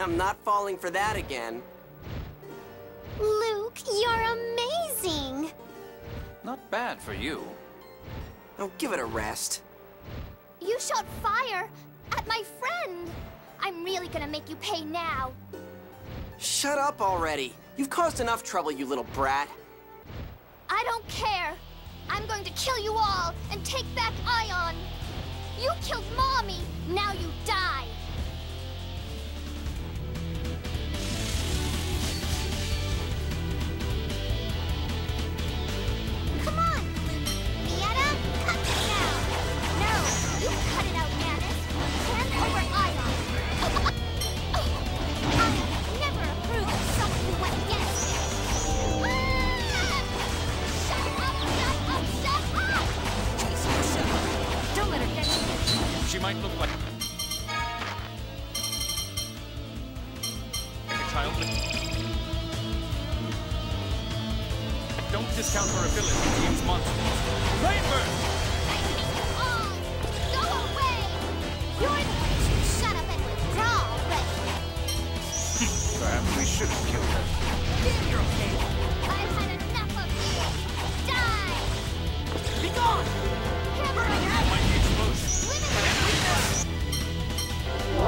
I'm not falling for that again. Luke, you're amazing! Not bad for you. Oh, give it a rest. You shot fire at my friend! I'm really gonna make you pay now. Shut up already. You've caused enough trouble, you little brat. I don't care. I'm going to kill you all and take back Ion. You killed Mommy. Now you die. Come on, Arietta, cut this down. No, you cut it out, Manus. Hand over Ion. I never approve of someone who went against me. Shut up, Ion! Shut up! Shut up! Don't let her get you. She might look like a child. Don't discount her ability to use monsters. Rainbird! I hate you all! Go away! You're the one who should shut up and withdraw already! Perhaps we should have killed her. You're okay. I've had enough of you! Die! Be gone! Burning out my explosion! And something's here!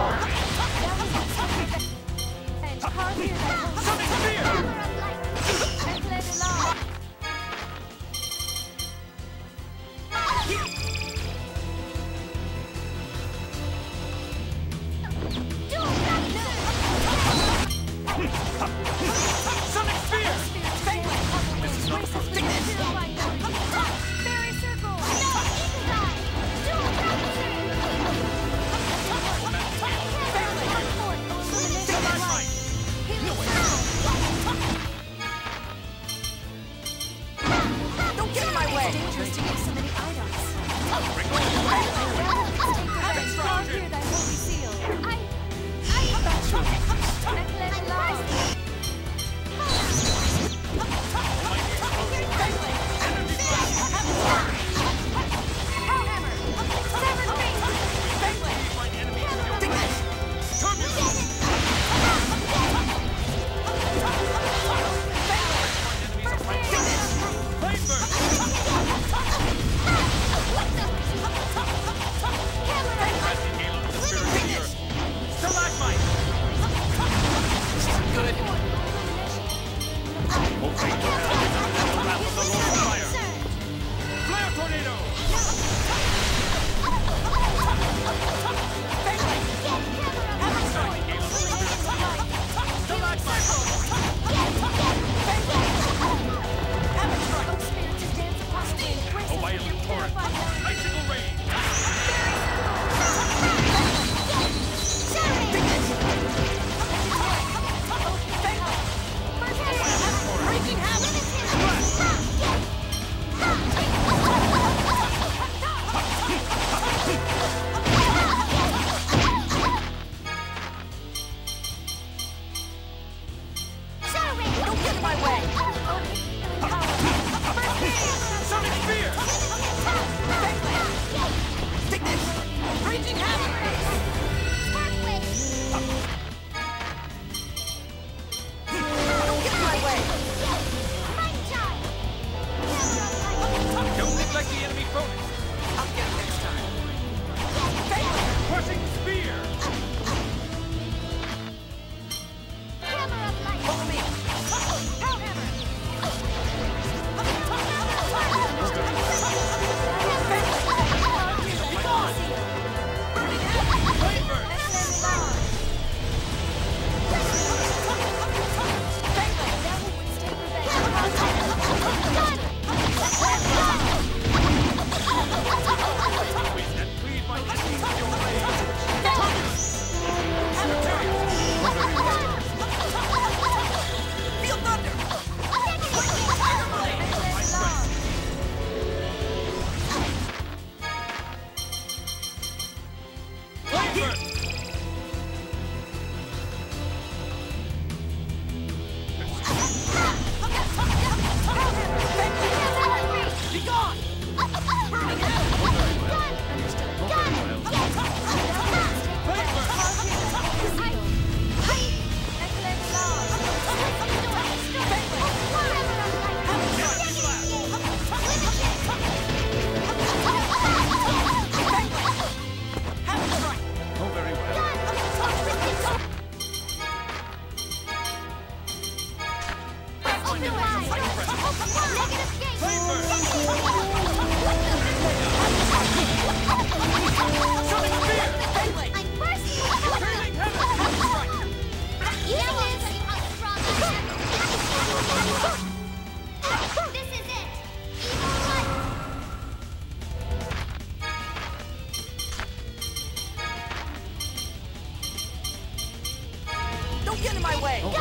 get in my way! Don't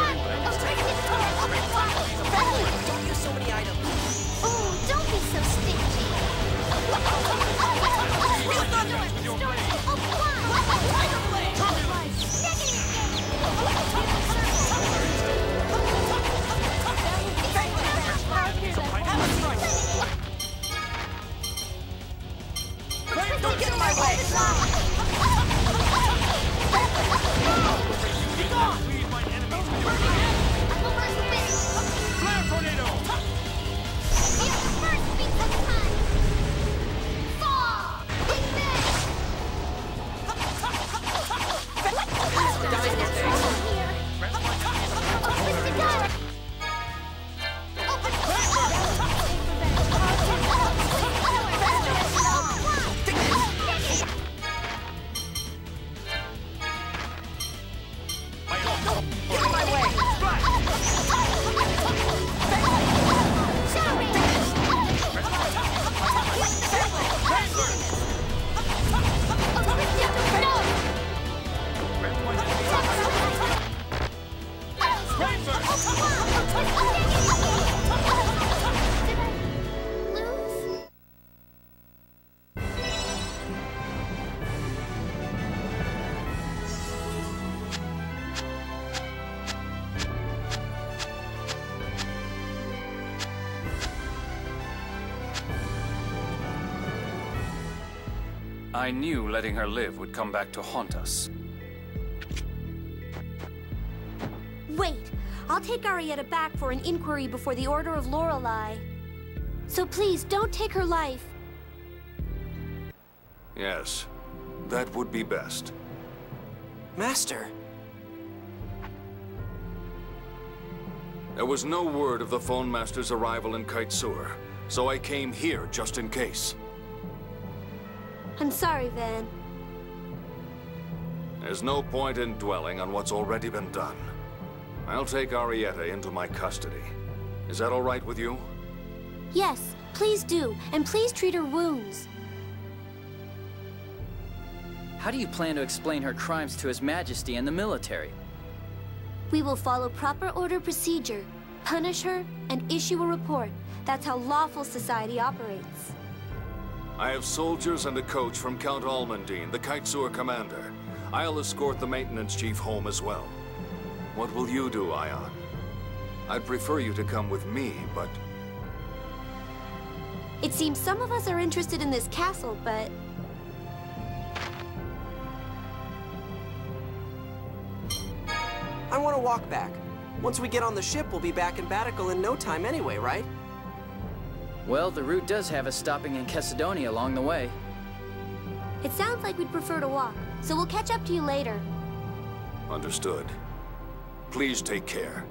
use so many items. Oh, don't be so stingy. Don't get in my way! Be gone! Please, my enemies! I'm a first bit! Flare tornado! You're the first bit of time! Fall! Big bang! Open the door! I knew letting her live would come back to haunt us. Wait! I'll take Arietta back for an inquiry before the Order of Lorelei. So please, don't take her life. Yes, that would be best. Master! There was no word of the Phone Master's arrival in Kaitzur, so I came here just in case. I'm sorry, Van. There's no point in dwelling on what's already been done. I'll take Arietta into my custody. Is that all right with you? Yes, please do, and please treat her wounds. How do you plan to explain her crimes to His Majesty and the military? We will follow proper order procedure, punish her, and issue a report. That's how lawful society operates. I have soldiers and a coach from Count Almandine, the Kaitzur commander. I'll escort the maintenance chief home as well. What will you do, Ion? I'd prefer you to come with me, but... It seems some of us are interested in this castle, but... I want to walk back. Once we get on the ship, we'll be back in Batical in no time anyway, right? Well, the route does have us stopping in Kesidonia along the way. It sounds like we'd prefer to walk, so we'll catch up to you later. Understood. Please take care.